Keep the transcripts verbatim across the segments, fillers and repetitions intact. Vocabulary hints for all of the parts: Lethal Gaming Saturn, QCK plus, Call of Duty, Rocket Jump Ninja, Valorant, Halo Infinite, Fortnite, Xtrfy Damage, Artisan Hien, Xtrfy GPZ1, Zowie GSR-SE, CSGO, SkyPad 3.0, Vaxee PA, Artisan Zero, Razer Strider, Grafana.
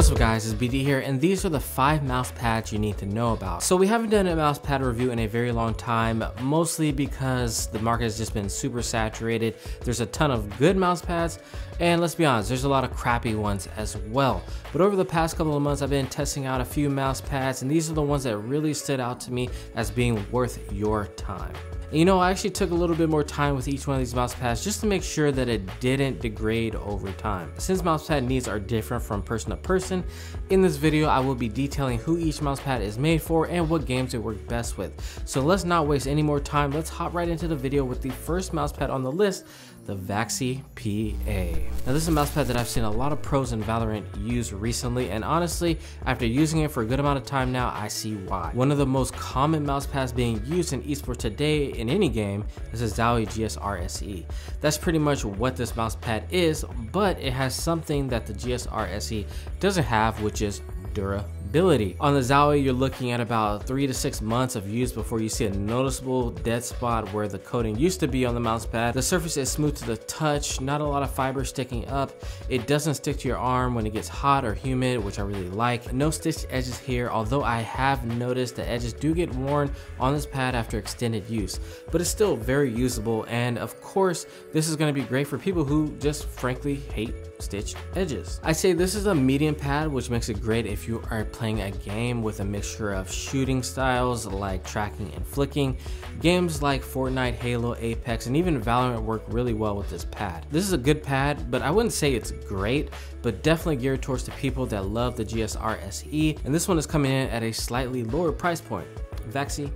What's up guys, it's B D here, and these are the five mouse pads you need to know about. So we haven't done a mouse pad review in a very long time, mostly because the market has just been super saturated. There's a ton of good mouse pads, and let's be honest, there's a lot of crappy ones as well. But over the past couple of months, I've been testing out a few mouse pads, and these are the ones that really stood out to me as being worth your time. You know, I actually took a little bit more time with each one of these mouse pads just to make sure that it didn't degrade over time. Since mouse pad needs are different from person to person, in this video I will be detailing who each mouse pad is made for and what games they work best with. So let's not waste any more time, let's hop right into the video with the first mouse pad on the list, the Vaxee P A. Now this is a mouse pad that I've seen a lot of pros in Valorant use recently, and honestly, after using it for a good amount of time now, I see why. One of the most common mouse pads being used in esports today in any game is a Zowie G S R S E. That's pretty much what this mouse pad is, but it has something that the G S R S E doesn't have, which is durability. On the Zowie, you're looking at about three to six months of use before you see a noticeable dead spot where the coating used to be on the mouse pad. The surface is smooth to the touch, not a lot of fiber sticking up. It doesn't stick to your arm when it gets hot or humid, which I really like. No stitched edges here, although I have noticed the edges do get worn on this pad after extended use, but it's still very usable. And of course, this is going to be great for people who just frankly hate stitched edges. I say this is a medium pad, which makes it great if you are playing a game with a mixture of shooting styles like tracking and flicking. Games like Fortnite, Halo, Apex, and even Valorant work really well with this pad. This is a good pad, but I wouldn't say it's great, but definitely geared towards the people that love the G S R S E, and this one is coming in at a slightly lower price point. Vaxee,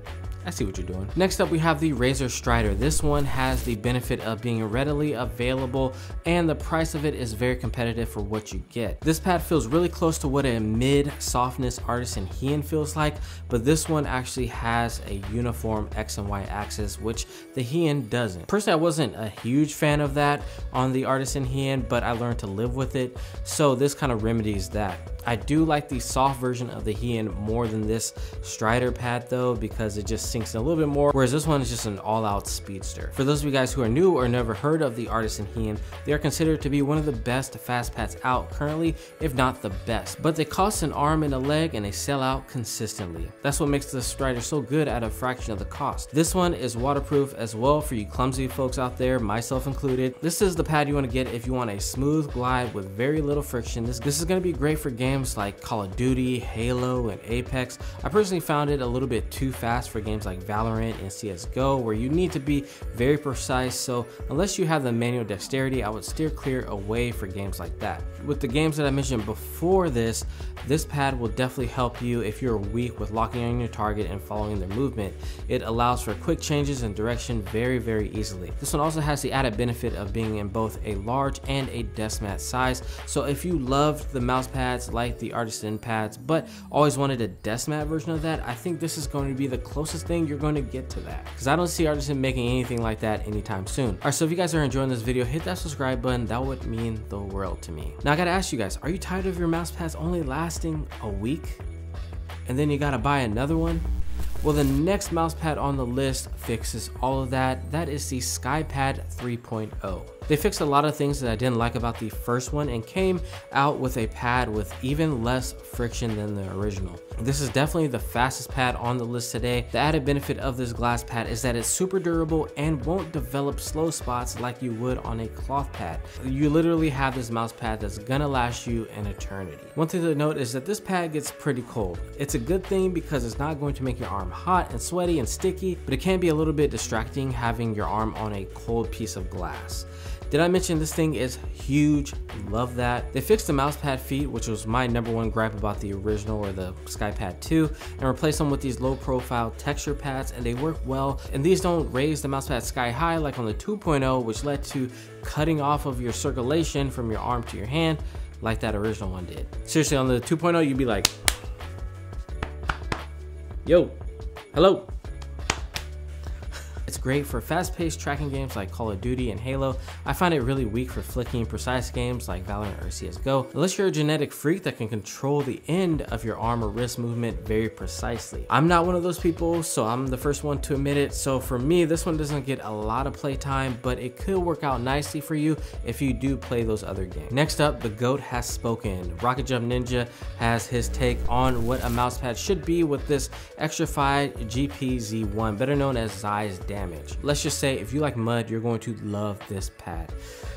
I see what you're doing. Next up, we have the Razer Strider. This one has the benefit of being readily available, and the price of it is very competitive for what you get. This pad feels really close to what a mid-softness Artisan Hien feels like, but this one actually has a uniform X and Y axis, which the Hien doesn't. Personally, I wasn't a huge fan of that on the Artisan Hien, but I learned to live with it, so this kind of remedies that. I do like the soft version of the Hien more than this Strider pad though, because it just sinks in a little bit more, whereas this one is just an all-out speedster. For those of you guys who are new or never heard of the Artisan Hien, they are considered to be one of the best fast pads out currently, if not the best, but they cost an arm and a leg and they sell out consistently. That's what makes the Strider so good at a fraction of the cost. This one is waterproof as well for you clumsy folks out there, myself included. This is the pad you want to get if you want a smooth glide with very little friction. This, this is going to be great for games like Call of Duty, Halo, and Apex. I personally found it a little bit too fast for games like Valorant and C S G O, where you need to be very precise, so unless you have the manual dexterity, I would steer clear away for games like that. With the games that I mentioned before this, this pad will definitely help you if you're weak with locking on your target and following their movement. It allows for quick changes in direction very, very easily. This one also has the added benefit of being in both a large and a Desmat size, so if you loved the mouse pads like the Artisan pads but always wanted a Desmat version of that, I think this is going to be the closest thing you're going to get to that, because I don't see Artisan making anything like that anytime soon. Alright, so if you guys are enjoying this video, hit that subscribe button, that would mean the world to me. Now I gotta ask you guys, are you tired of your mouse pads only lasting a week and then you gotta buy another one? Well, the next mouse pad on the list fixes all of that. That is the SkyPad three point oh. They fixed a lot of things that I didn't like about the first one and came out with a pad with even less friction than the original. This is definitely the fastest pad on the list today. The added benefit of this glass pad is that it's super durable and won't develop slow spots like you would on a cloth pad. You literally have this mouse pad that's gonna last you an eternity. One thing to note is that this pad gets pretty cold. It's a good thing because it's not going to make your arm hot and sweaty and sticky, but it can be a little bit distracting having your arm on a cold piece of glass. Did I mention this thing is huge? Love that. They fixed the mousepad feet, which was my number one gripe about the original or the SkyPad two, and replaced them with these low profile texture pads, and they work well. And these don't raise the mousepad sky high like on the two point oh, which led to cutting off of your circulation from your arm to your hand like that original one did. Seriously, on the two point oh, you'd be like, yo, hello. great for fast-paced tracking games like Call of Duty and Halo. I find it really weak for flicky and precise games like Valorant or C S G O, unless you're a genetic freak that can control the end of your arm or wrist movement very precisely. I'm not one of those people, so I'm the first one to admit it. So for me, this one doesn't get a lot of play time, but it could work out nicely for you if you do play those other games. Next up, the GOAT has spoken. Rocket Jump Ninja has his take on what a mousepad should be with this Xtrfy G P Z one, better known as Xtrfy's Damage. Let's just say if you like mud, you're going to love this pad.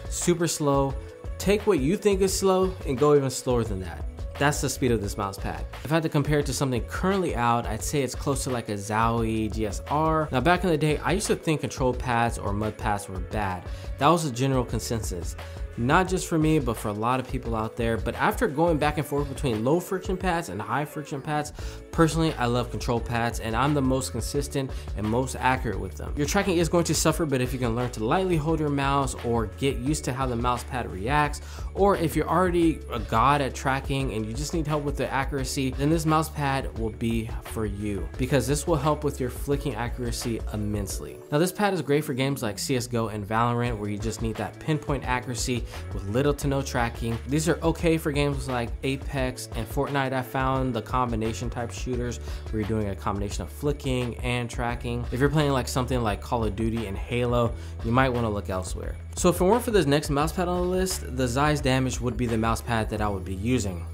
Super slow. Take what you think is slow and go even slower than that. That's the speed of this mouse pad. If I had to compare it to something currently out, I'd say it's close to like a Zowie G S R. Now back in the day, I used to think control pads or mud pads were bad. That was the general consensus. Not just for me, but for a lot of people out there. But after going back and forth between low friction pads and high friction pads, personally, I love control pads, and I'm the most consistent and most accurate with them. Your tracking is going to suffer, but if you can learn to lightly hold your mouse or get used to how the mouse pad reacts, or if you're already a god at tracking and you just need help with the accuracy, then this mouse pad will be for you, because this will help with your flicking accuracy immensely. Now this pad is great for games like C S G O and Valorant, where you just need that pinpoint accuracy with little to no tracking. These are okay for games like Apex and Fortnite. I found the combination type shooters where you're doing a combination of flicking and tracking. If you're playing like something like Call of Duty and Halo, you might want to look elsewhere. So if it weren't for this next mousepad on the list, the Xtrfy Damage would be the mousepad that I would be using.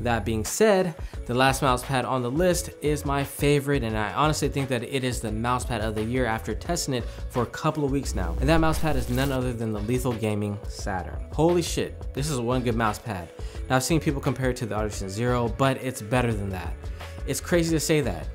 That being said, the last mouse pad on the list is my favorite, and I honestly think that it is the mouse pad of the year after testing it for a couple of weeks now. And that mouse pad is none other than the Lethal Gaming Saturn. Holy shit, this is one good mouse pad. Now I've seen people compare it to the Artisan Zero, but it's better than that. It's crazy to say that.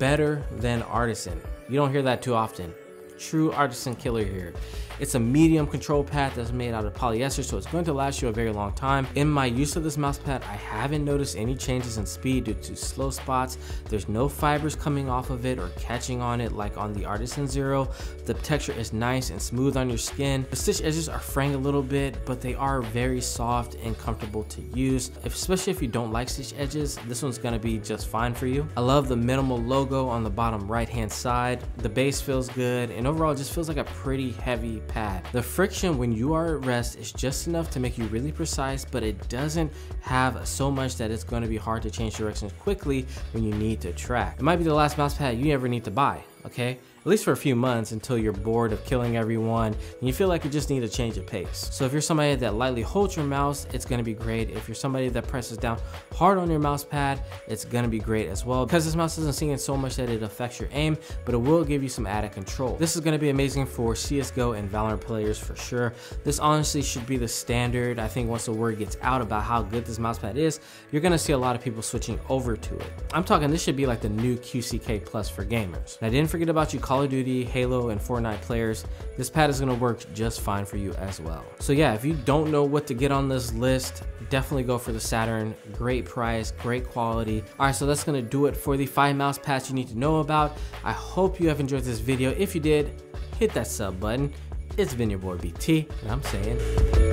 Better than Artisan. You don't hear that too often. True Artisan killer here. It's a medium control pad that's made out of polyester, so it's going to last you a very long time. In my use of this mouse pad, I haven't noticed any changes in speed due to slow spots. There's no fibers coming off of it or catching on it like on the Artisan Zero. The texture is nice and smooth on your skin. The stitch edges are fraying a little bit, but they are very soft and comfortable to use. Especially if you don't like stitch edges, this one's gonna be just fine for you. I love the minimal logo on the bottom right hand side. The base feels good, and overall it just feels like a pretty heavy pad. The friction when you are at rest is just enough to make you really precise, but it doesn't have so much that it's going to be hard to change directions quickly when you need to track. It might be the last mouse pad you ever need to buy, okay? At least for a few months, until you're bored of killing everyone and you feel like you just need a change of pace. So if you're somebody that lightly holds your mouse, it's gonna be great. If you're somebody that presses down hard on your mouse pad, it's gonna be great as well, because this mouse doesn't sink in so much that it affects your aim, but it will give you some added control. This is gonna be amazing for C S G O and Valorant players for sure. This honestly should be the standard. I think once the word gets out about how good this mouse pad is, you're gonna see a lot of people switching over to it. I'm talking this should be like the new Q C K plus for gamers. And I didn't forget about you Call of Duty, Halo, and Fortnite players. This pad is gonna work just fine for you as well. So yeah, if you don't know what to get on this list, definitely go for the Saturn. Great price, great quality. All right, so that's gonna do it for the five mouse pads you need to know about. I hope you have enjoyed this video. If you did, hit that sub button. It's been your boy B T, and I'm saying